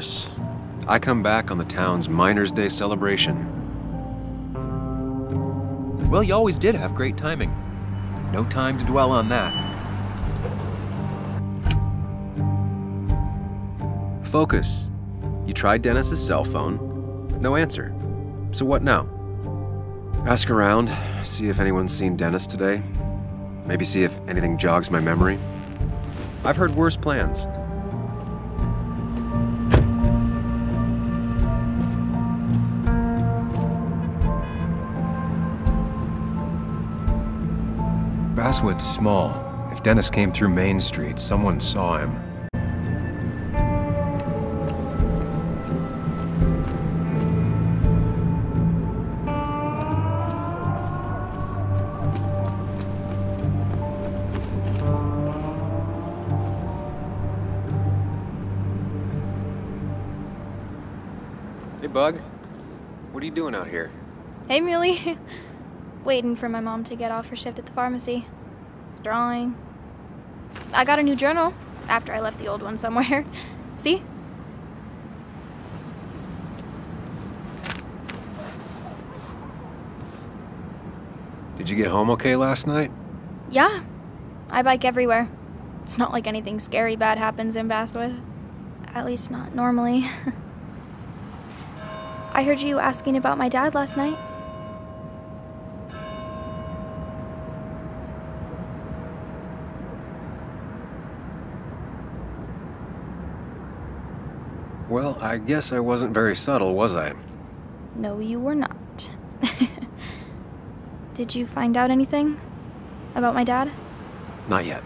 hours. I come back on the town's Miner's Day celebration. Well, you always did have great timing. No time to dwell on that. Focus. You tried Dennis's cell phone. No answer. So what now? Ask around, see if anyone's seen Dennis today. Maybe see if anything jogs my memory. I've heard worse plans. Basswood's small. If Dennis came through Main Street, someone saw him. Hey, Bug. What are you doing out here? Hey, Muley. Waiting for my mom to get off her shift at the pharmacy. Drawing. I got a new journal after I left the old one somewhere. See? Did you get home okay last night? Yeah. I bike everywhere. It's not like anything scary bad happens in Basswood. At least not normally. I heard you asking about my dad last night. Well, I guess I wasn't very subtle, was I? No, you were not. Did you find out anything about my dad? Not yet.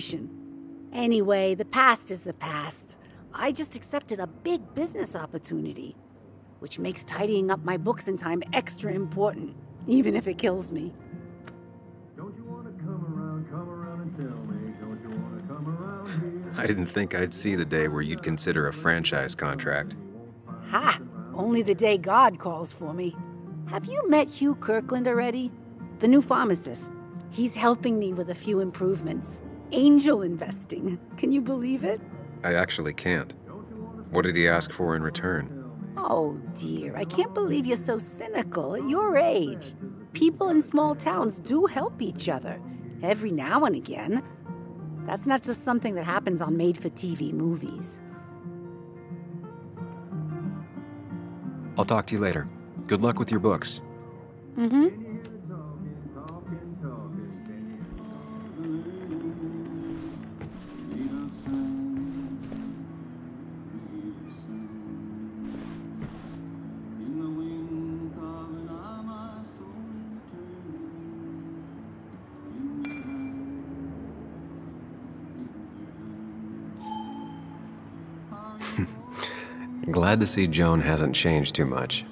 situation. Anyway, the past is the past. I just accepted a big business opportunity, which makes tidying up my books in time extra important, even if it kills me. Don't you want to come around and tell me? Don't you want to come around here? I didn't think I'd see the day where you'd consider a franchise contract. Ha! Only the day God calls for me. Have you met Hugh Kirkland already? The new pharmacist. He's helping me with a few improvements. Angel investing. Can you believe it? I actually can't. What did he ask for in return? Oh dear, I can't believe you're so cynical at your age. People in small towns do help each other, every now and again. That's not just something that happens on made-for-TV movies. I'll talk to you later. Good luck with your books. Mm-hmm. Glad to see Joan hasn't changed too much.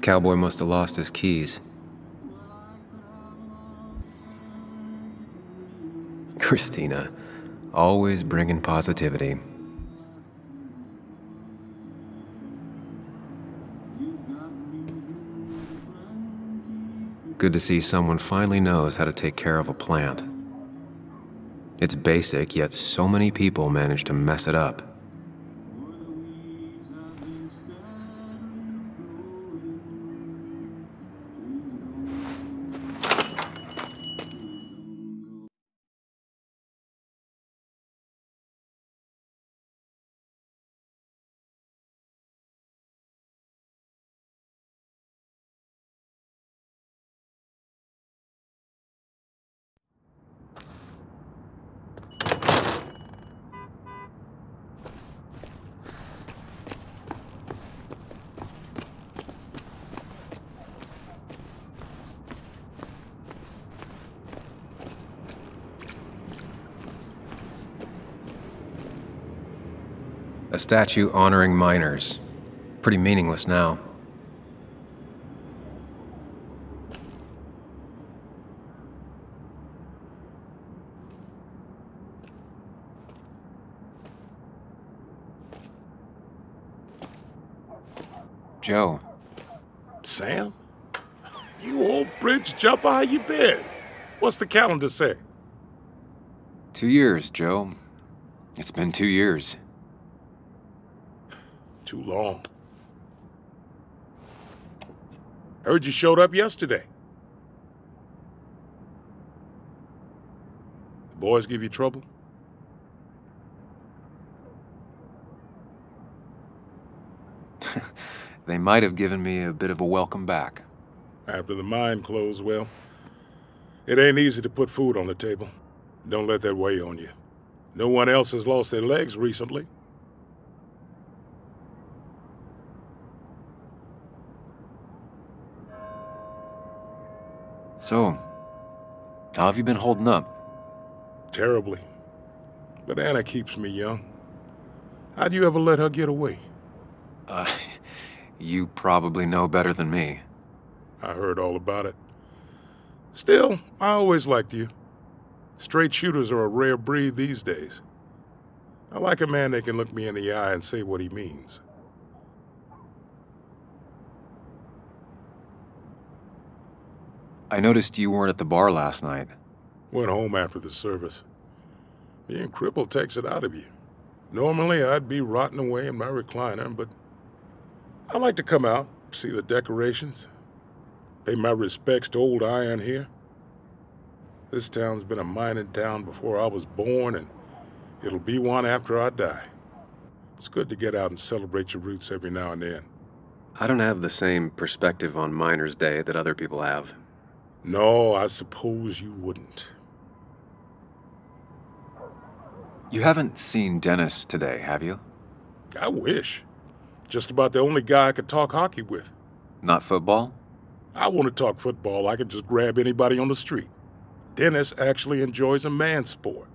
Cowboy must have lost his keys. Christina, always bringing positivity. Good to see someone finally knows how to take care of a plant. It's basic, yet so many people manage to mess it up. A statue honoring miners. Pretty meaningless now. Joe. Sam? You old bridge jumper, how you been? What's the calendar say? 2 years, Joe. It's been 2 years. Too long. Heard you showed up yesterday. The boys give you trouble? They might have given me a bit of a welcome back. After the mine closed, well, it ain't easy to put food on the table. Don't let that weigh on you. No one else has lost their legs recently. So, how have you been holding up? Terribly. But Anna keeps me young. How'd you ever let her get away? You probably know better than me. I heard all about it. Still, I always liked you. Straight shooters are a rare breed these days. I like a man that can look me in the eye and say what he means. I noticed you weren't at the bar last night. Went home after the service. Being crippled takes it out of you. Normally, I'd be rotting away in my recliner, but I like to come out, see the decorations, pay my respects to old iron here. This town's been a mining town before I was born, and it'll be one after I die. It's good to get out and celebrate your roots every now and then. I don't have the same perspective on Miner's Day that other people have. No, I suppose you wouldn't. You haven't seen Dennis today, have you? I wish. Just about the only guy I could talk hockey with. Not football? I want to talk football. I can just grab anybody on the street. Dennis actually enjoys a man sport.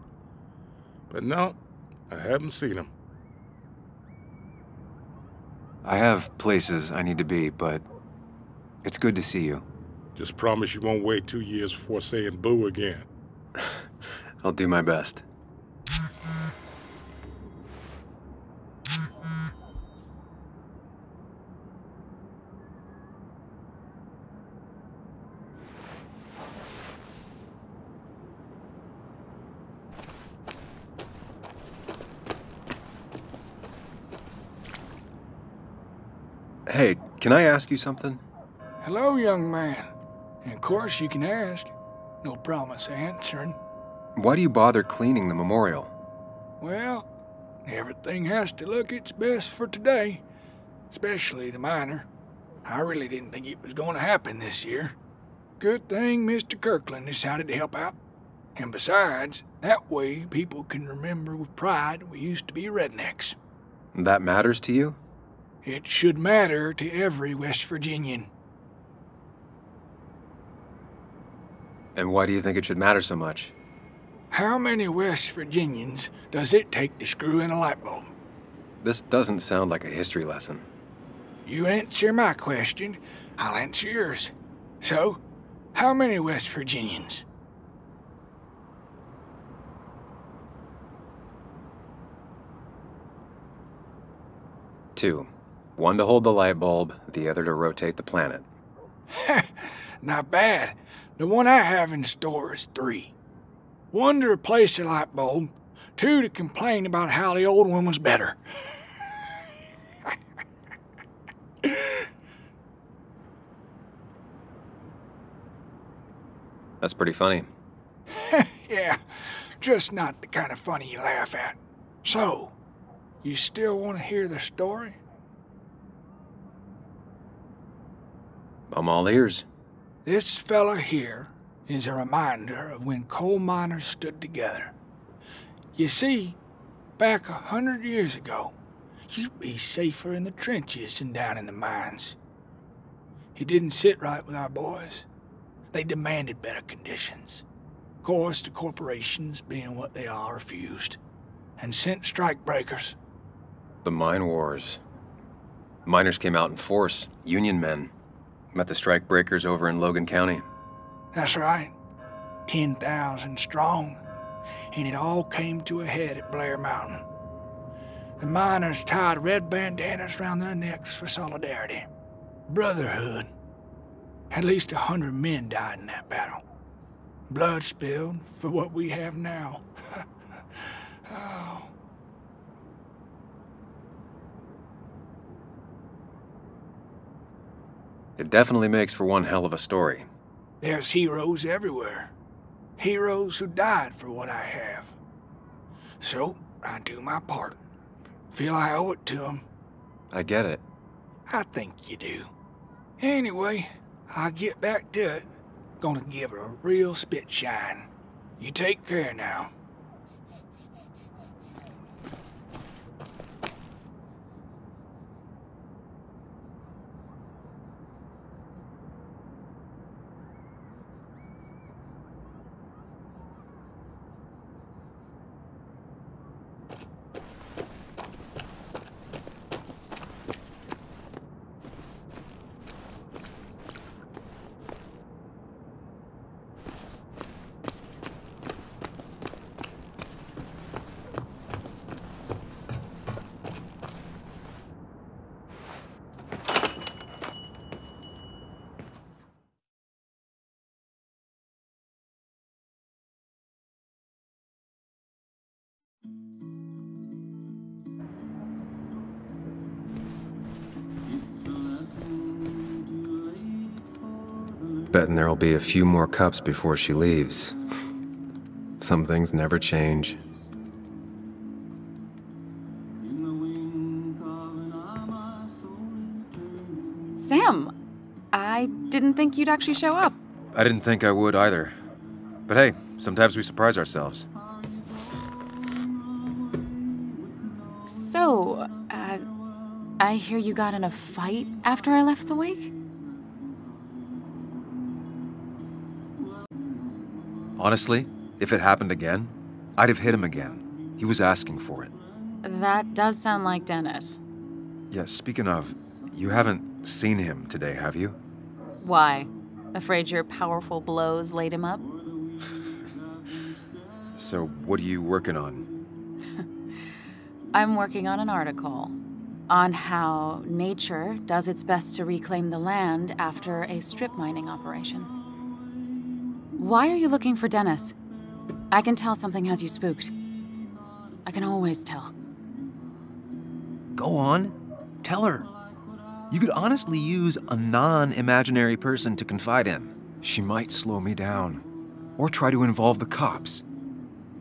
But no, I haven't seen him. I have places I need to be, but it's good to see you. Just promise you won't wait 2 years before saying boo again. I'll do my best. Hey, can I ask you something? Hello, young man. And of course you can ask. No promise answering. Why do you bother cleaning the memorial? Well, everything has to look its best for today, especially the miner. I really didn't think it was going to happen this year. Good thing Mr. Kirkland decided to help out. And besides, that way people can remember with pride we used to be rednecks. That matters to you? It should matter to every West Virginian. And why do you think it should matter so much? How many West Virginians does it take to screw in a light bulb? This doesn't sound like a history lesson. You answer my question, I'll answer yours. So, how many West Virginians? Two. One to hold the light bulb, the other to rotate the planet. Not bad. The one I have in store is 3. 1 to replace the light bulb, 2 to complain about how the old one was better. That's pretty funny. Yeah, just not the kind of funny you laugh at. So, you still want to hear the story? I'm all ears. This fella here is a reminder of when coal miners stood together. You see, back 100 years ago, you'd be safer in the trenches than down in the mines. It didn't sit right with our boys. They demanded better conditions. Of course, the corporations, being what they are, refused and sent strike breakers. The mine wars. Miners came out in force, union men. Met the strike breakers over in Logan County. That's right. 10,000 strong. And it all came to a head at Blair Mountain. The miners tied red bandanas around their necks for solidarity. Brotherhood. At least 100 men died in that battle. Blood spilled for what we have now. Oh. It definitely makes for one hell of a story. There's heroes everywhere. Heroes who died for what I have. So, I do my part. Feel I owe it to them. I get it. I think you do. Anyway, I'll get back to it. Gonna give her a real spit shine. You take care now. Betting there'll be a few more cups before she leaves. Some things never change. Sam, I didn't think you'd actually show up. I didn't think I would either. But hey, sometimes we surprise ourselves. So, I hear you got in a fight after I left the wake? Honestly, if it happened again, I'd have hit him again. He was asking for it. That does sound like Dennis. Yeah, speaking of, you haven't seen him today, have you? Why? Afraid your powerful blows laid him up? So what are you working on? I'm working on an article on how nature does its best to reclaim the land after a strip mining operation. Why are you looking for Dennis? I can tell something has you spooked. I can always tell. Go on, tell her. You could honestly use a non-imaginary person to confide in. She might slow me down, or try to involve the cops.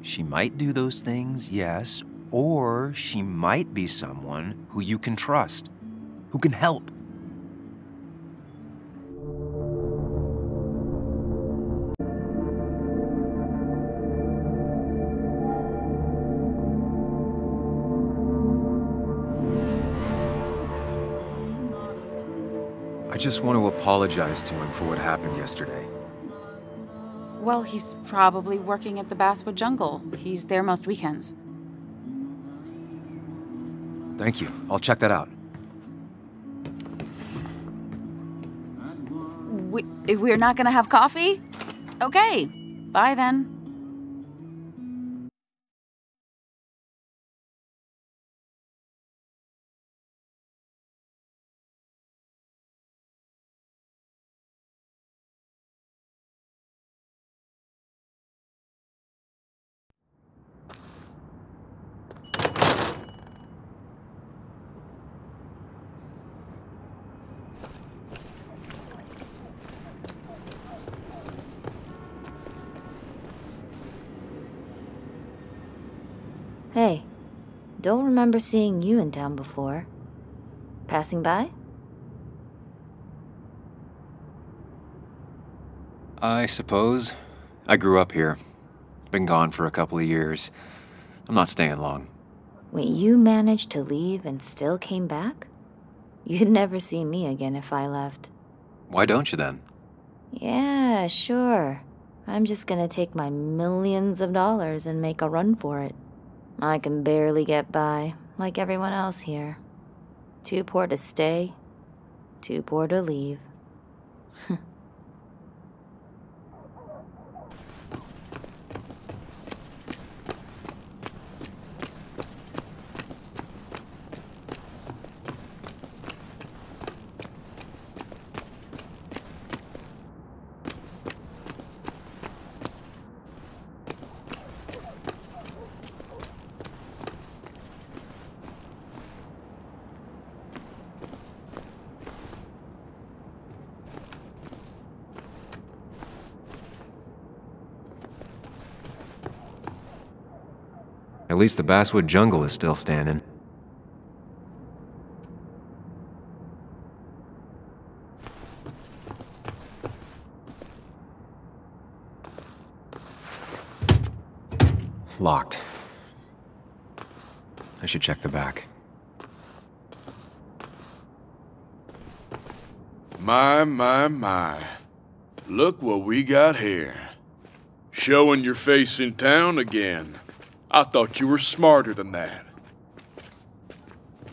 She might do those things, yes, or she might be someone who you can trust, who can help. I just want to apologize to him for what happened yesterday. Well, he's probably working at the Basswood Jungle. He's there most weekends. Thank you. I'll check that out. We're not gonna have coffee? Okay. Bye then. Hey, don't remember seeing you in town before. Passing by? I suppose. I grew up here. Been gone for a couple of years. I'm not staying long. Wait, you managed to leave and still came back? You'd never see me again if I left. Why don't you then? Yeah, sure. I'm just gonna take my millions of dollars and make a run for it. I can barely get by, like everyone else here. Too poor to stay, too poor to leave. At least the Basswood Jungle is still standing. Locked. I should check the back. My. Look what we got here. Showing your face in town again. I thought you were smarter than that.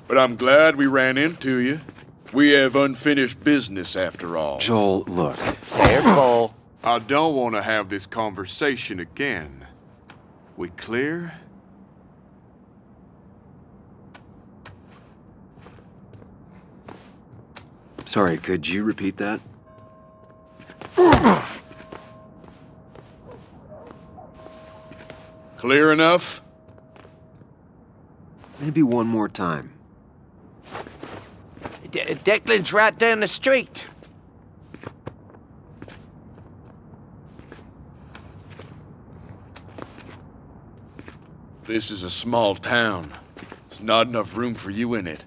But I'm glad we ran into you. We have unfinished business after all. Joel, look. Careful. I don't want to have this conversation again. We clear? Sorry, could you repeat that? Clear enough? Maybe one more time. Declan's right down the street. This is a small town. There's not enough room for you in it.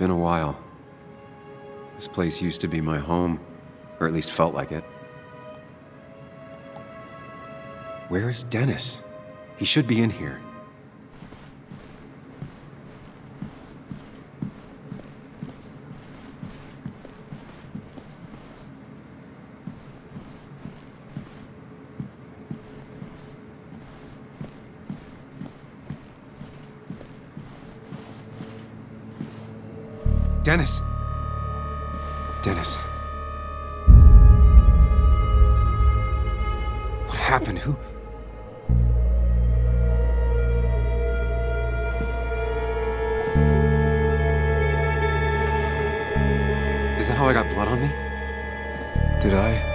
been a while. This place used to be my home, or at least felt like it. Where is Dennis? He should be in here. Dennis! Dennis. What happened? Who? Is that how I got blood on me? Did I?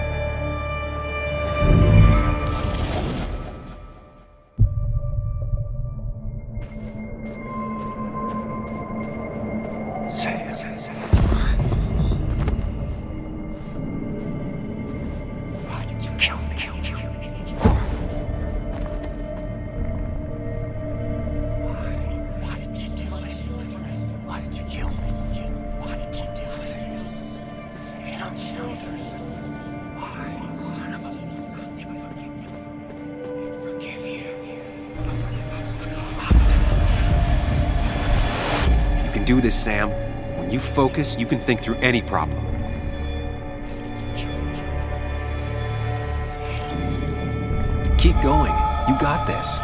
Do this, Sam. When you focus, you can think through any problem. Keep going. You got this.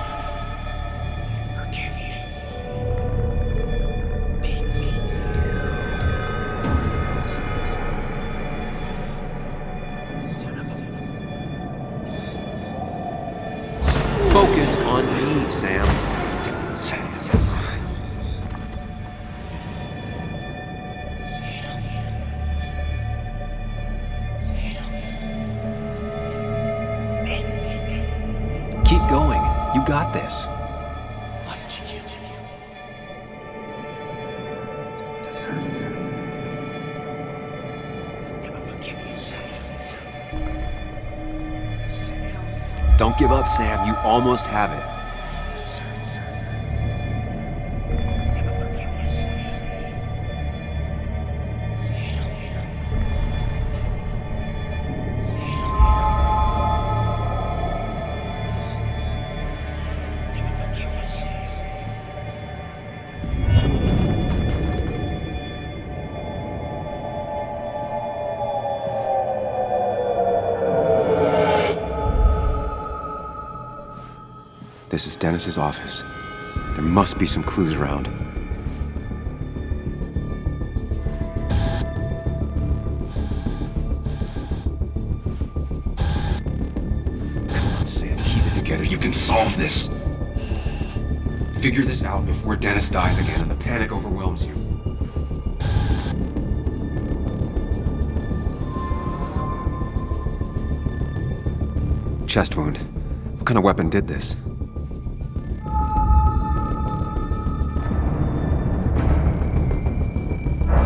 Focus on me, Sam. Don't give up, Sam. You almost have it. This is Dennis's office. There must be some clues around. Come on, Sam, keep it together. You can solve this. Figure this out before Dennis dies again and the panic overwhelms you. Chest wound. What kind of weapon did this?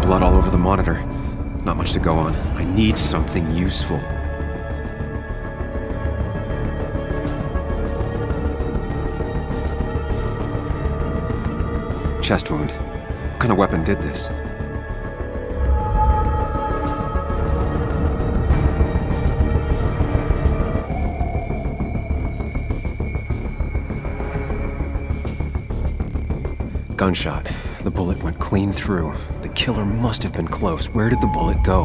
Blood all over the monitor. Not much to go on. I need something useful. Chest wound. What kind of weapon did this? Gunshot. The bullet went clean through. The killer must have been close. Where did the bullet go?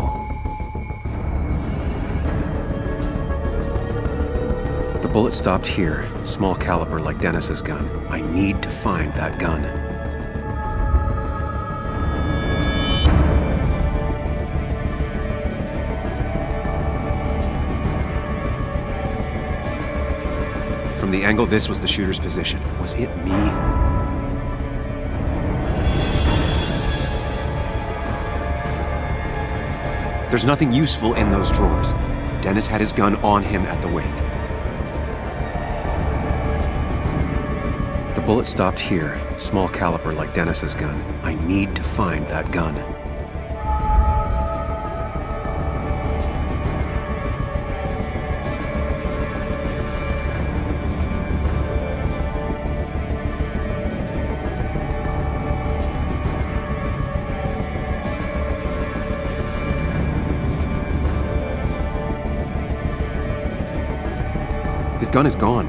The bullet stopped here. Small caliber like Dennis's gun. I need to find that gun. From the angle, this was the shooter's position. Was it me? There's nothing useful in those drawers. Dennis had his gun on him at the wake. The bullet stopped here. Small caliber like Dennis's gun. I need to find that gun. gun is gone.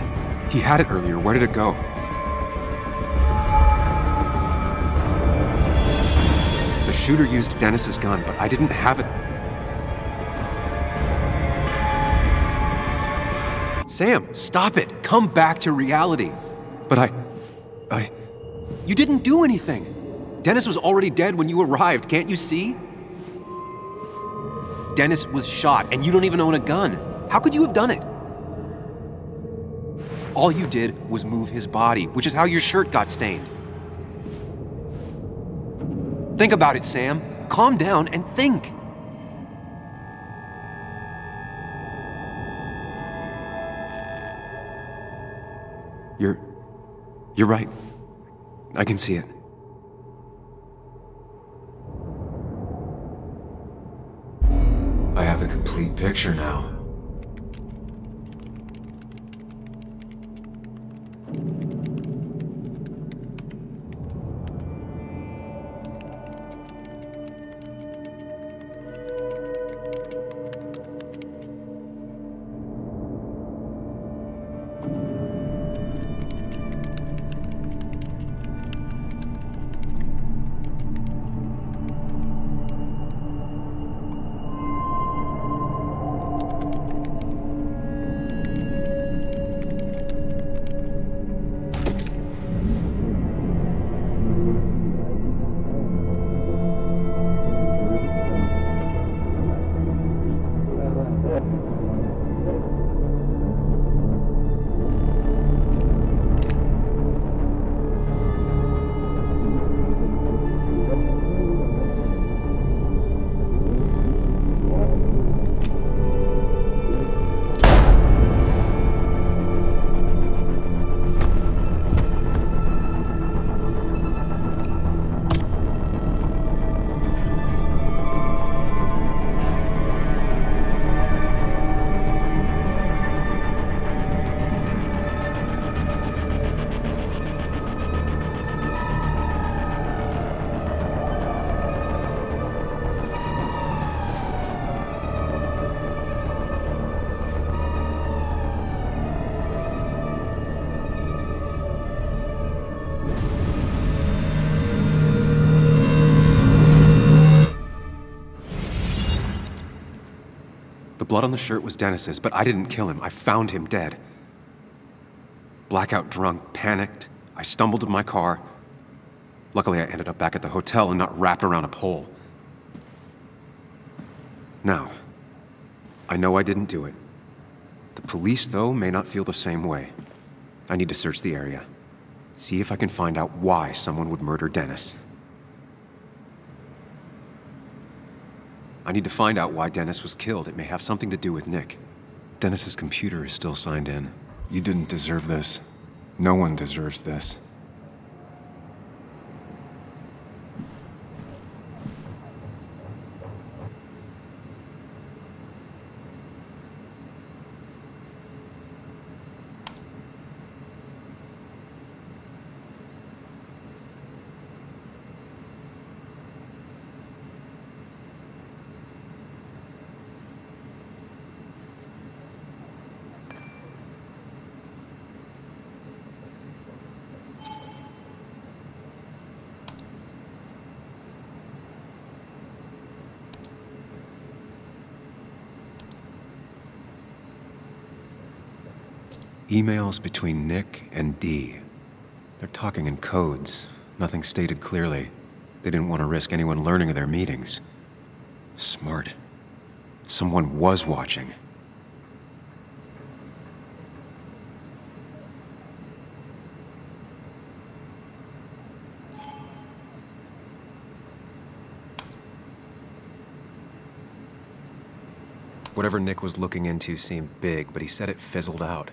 He had it earlier. Where did it go? The shooter used Dennis's gun, but I didn't have it. Sam, stop it. Come back to reality. But I... You didn't do anything. Dennis was already dead when you arrived. Can't you see? Dennis was shot, and you don't even own a gun. How could you have done it? All you did was move his body, which is how your shirt got stained. Think about it, Sam. Calm down and think. You're right. I can see it. I have the complete picture now. The blood on the shirt was Dennis's, but I didn't kill him. I found him dead. Blackout drunk, panicked, I stumbled to my car. Luckily, I ended up back at the hotel and not wrapped around a pole. Now, I know I didn't do it. The police, though, may not feel the same way. I need to search the area. See if I can find out why someone would murder Dennis. I need to find out why Dennis was killed. It may have something to do with Nick. Dennis's computer is still signed in. You didn't deserve this. No one deserves this. Emails between Nick and Dee. They're talking in codes, nothing stated clearly. They didn't want to risk anyone learning of their meetings. Smart. Someone was watching. Whatever Nick was looking into seemed big, but he said it fizzled out.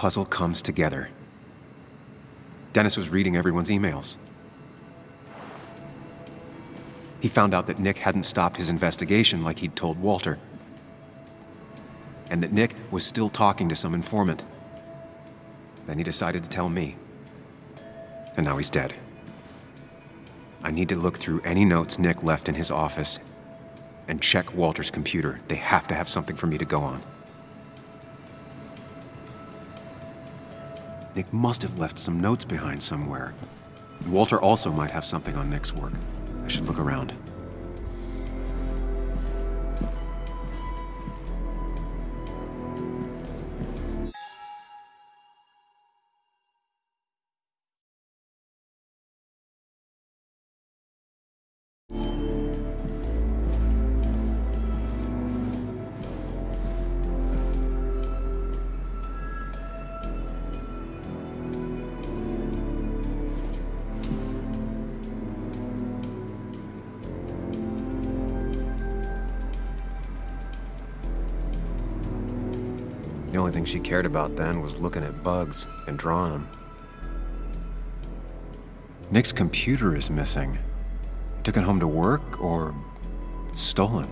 puzzle comes together. Dennis was reading everyone's emails. He found out that Nick hadn't stopped his investigation like he'd told Walter, and that Nick was still talking to some informant. Then he decided to tell me, and now he's dead. I need to look through any notes Nick left in his office and check Walter's computer. They have to have something for me to go on. Nick must have left some notes behind somewhere. Walter also might have something on Nick's work. I should look around. The only thing she cared about then was looking at bugs and drawing them. Nick's computer is missing. Took it home to work or stolen?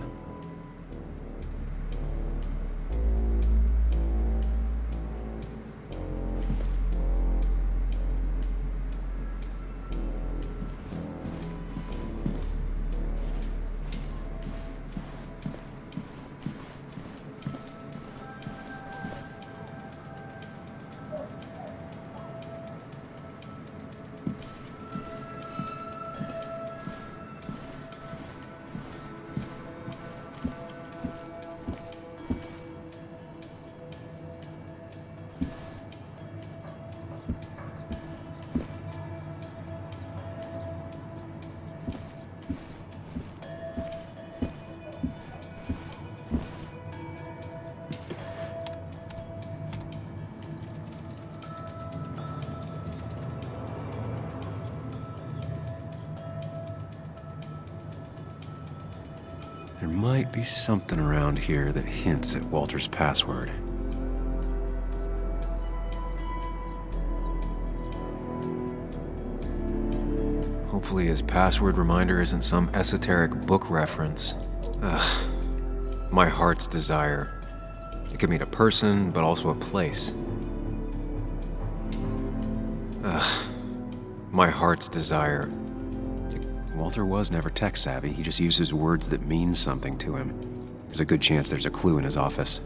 There might be something around here that hints at Walter's password. Hopefully his password reminder isn't some esoteric book reference. Ugh, my heart's desire. It could mean a person, but also a place. Ugh, my heart's desire. Walter was never tech savvy. He just uses words that mean something to him. There's a good chance there's a clue in his office.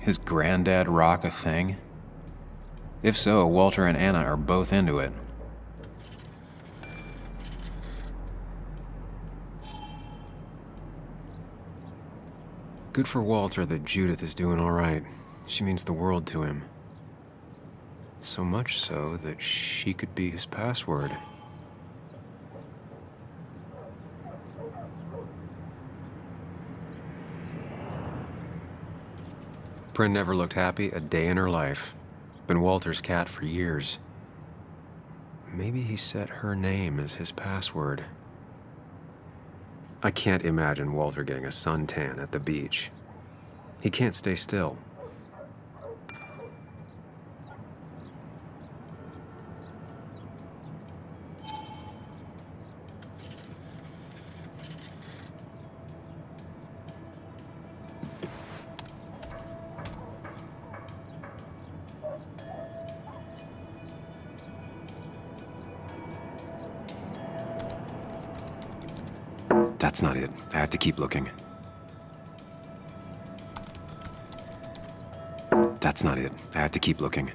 His granddad rock a thing? If so, Walter and Anna are both into it. Good for Walter that Judith is doing all right. She means the world to him. So much so that she could be his password. Prynne never looked happy a day in her life. Been Walter's cat for years. Maybe he set her name as his password. I can't imagine Walter getting a suntan at the beach. He can't stay still. That's not it. I have to keep looking. That's not it. I have to keep looking.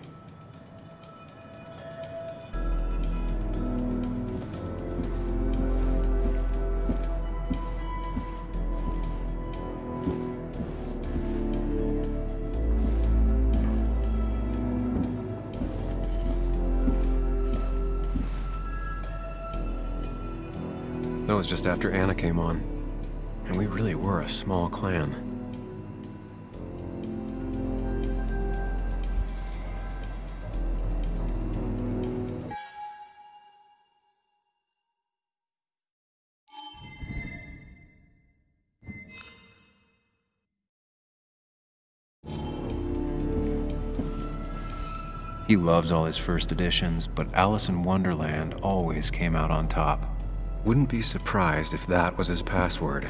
That was just after Anna came on, and we really were a small clan. He loves all his first editions, but Alice in Wonderland always came out on top. Wouldn't be surprised if that was his password.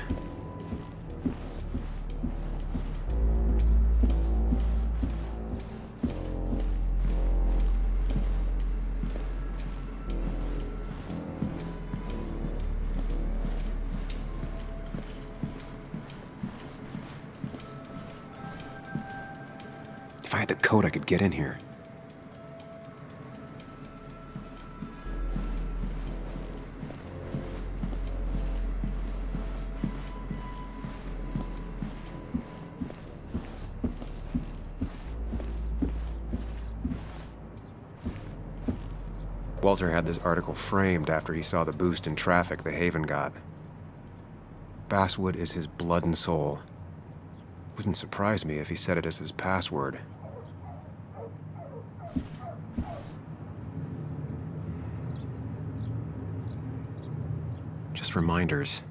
If I had the code, I could get in here. Walter had this article framed after he saw the boost in traffic the Haven got. Basswood is his blood and soul. Wouldn't surprise me if he said it as his password. Just reminders.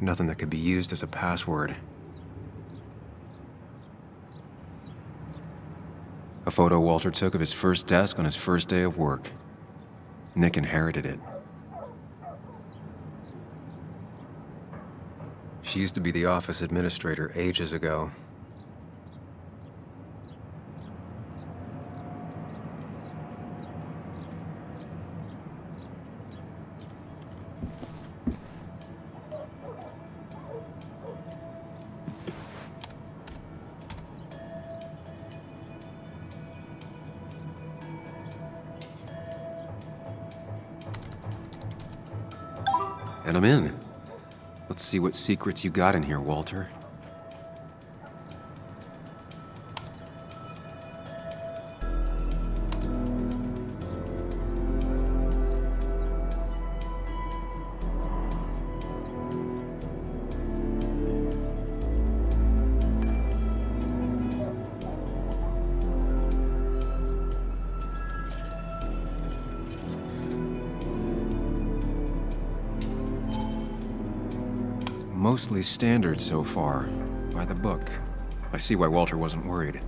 Nothing that could be used as a password. A photo Walter took of his first desk on his first day of work. Nick inherited it. She used to be the office administrator ages ago. And I'm in. Let's see what secrets you got in here, Walter. Mostly standard so far, by the book. I see why Walter wasn't worried.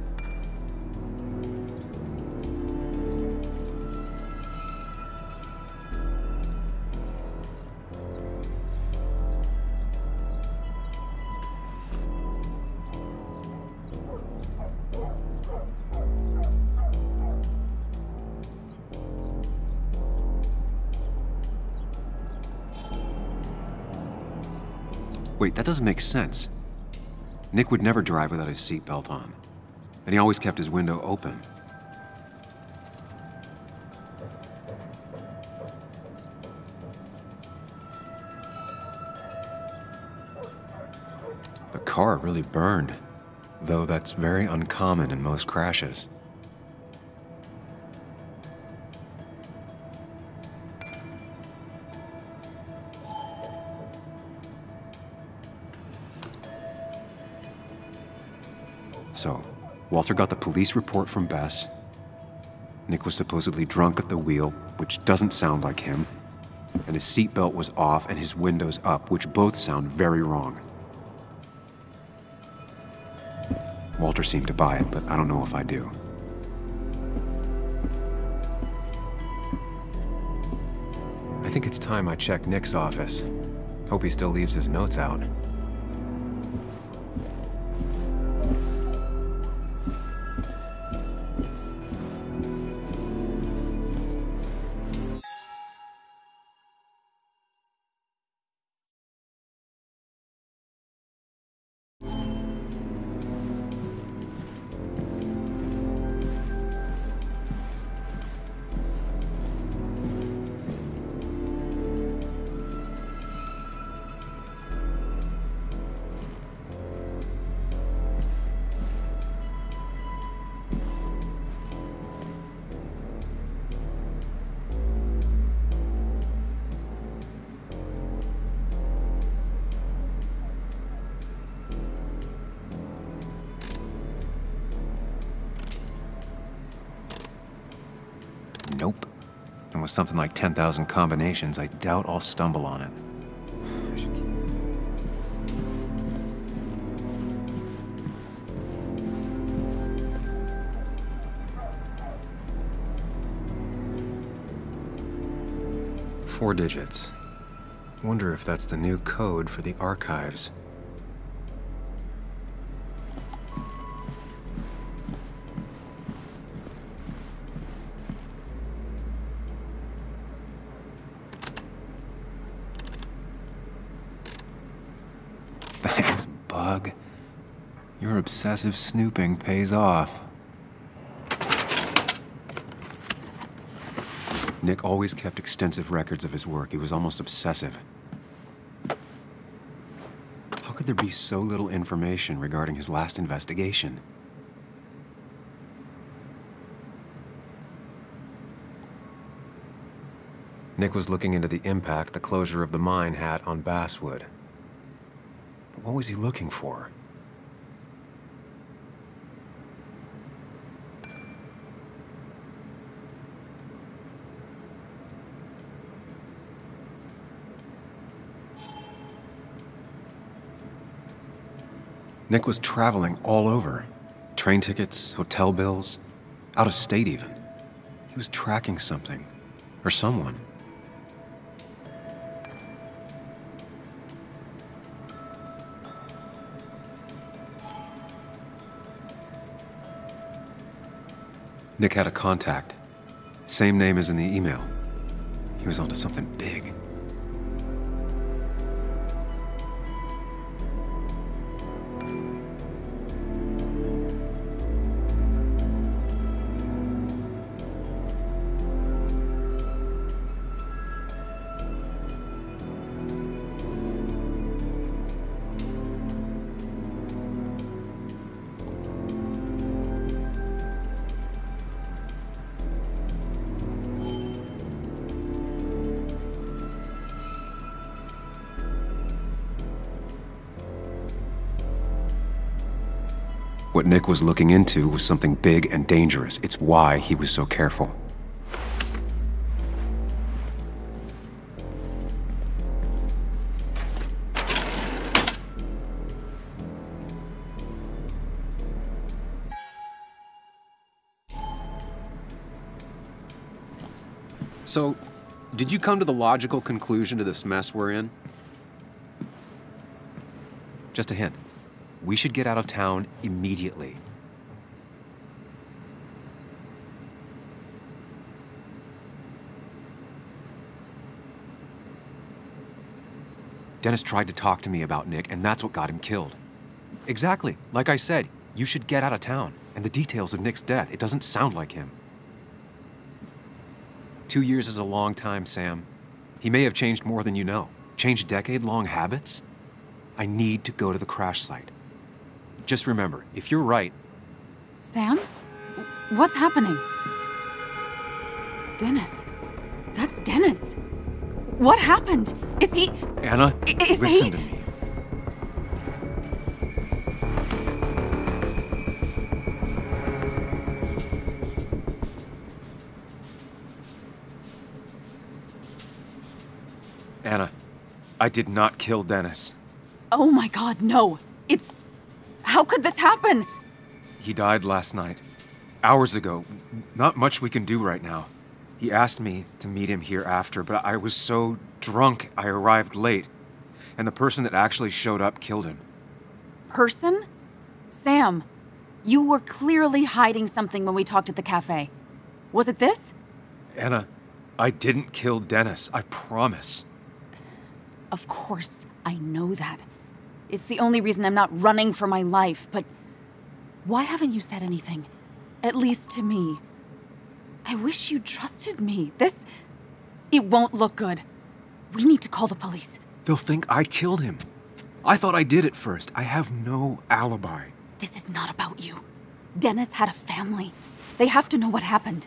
Wait, that doesn't make sense. Nick would never drive without his seatbelt on, and he always kept his window open. The car really burned, though that's very uncommon in most crashes. So, Walter got the police report from Bess. Nick was supposedly drunk at the wheel, which doesn't sound like him. And his seatbelt was off and his windows up, which both sound very wrong. Walter seemed to buy it, but I don't know if I do. I think it's time I check Nick's office. Hope he still leaves his notes out. Nope. And with something like 10,000 combinations, I doubt I'll stumble on it. Four digits. Wonder if that's the new code for the archives. Thanks, bug. Your obsessive snooping pays off. Nick always kept extensive records of his work. He was almost obsessive. How could there be so little information regarding his last investigation? Nick was looking into the impact the closure of the mine had on Basswood. But what was he looking for? Nick was traveling all over. Train tickets, hotel bills, out of state even. He was tracking something, or someone. Nick had a contact. Same name as in the email. He was onto something big. What Nick was looking into was something big and dangerous. It's why he was so careful. So, did you come to the logical conclusion to this mess we're in? Just a hint. We should get out of town immediately. Dennis tried to talk to me about Nick, and that's what got him killed. Exactly. Like I said, you should get out of town. And the details of Nick's death, it doesn't sound like him. 2 years is a long time, Sam. He may have changed more than you know. Changed decade-long habits? I need to go to the crash site. Just remember, if you're right... Sam? What's happening? Dennis. That's Dennis. What happened? Is he... Anna, listen to me. Anna, I did not kill Dennis. Oh my God, no. It's... How could this happen? He died last night. Hours ago. Not much we can do right now. He asked me to meet him here after, but I was so drunk I arrived late. And the person that actually showed up killed him. Person? Sam, you were clearly hiding something when we talked at the cafe. Was it this? Anna, I didn't kill Dennis. I promise. Of course, I know that. It's the only reason I'm not running for my life, but why haven't you said anything? At least to me. I wish you trusted me. This... it won't look good. We need to call the police. They'll think I killed him. I thought I did at first. I have no alibi. This is not about you. Dennis had a family. They have to know what happened.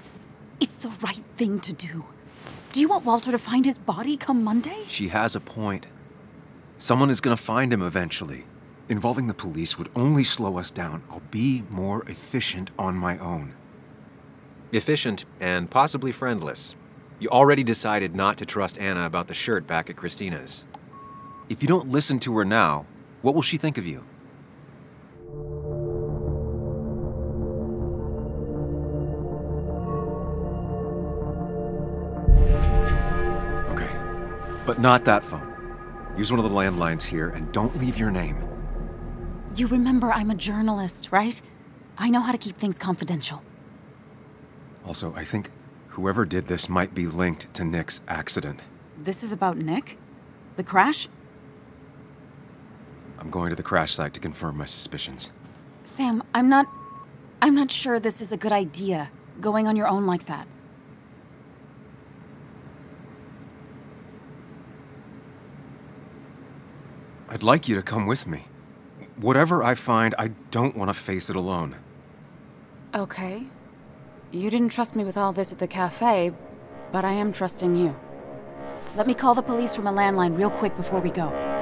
It's the right thing to do. Do you want Walter to find his body come Monday? She has a point. Someone is gonna find him eventually. Involving the police would only slow us down. I'll be more efficient on my own. Efficient and possibly friendless. You already decided not to trust Anna about the shirt back at Christina's. If you don't listen to her now, what will she think of you? Okay. But not that phone. Use one of the landlines here and don't leave your name. You remember I'm a journalist, right? I know how to keep things confidential. Also, I think whoever did this might be linked to Nick's accident. This is about Nick? The crash? I'm going to the crash site to confirm my suspicions. Sam, I'm not sure this is a good idea, going on your own like that. I'd like you to come with me. Whatever I find, I don't want to face it alone. Okay. You didn't trust me with all this at the cafe, but I am trusting you. Let me call the police from a landline real quick before we go.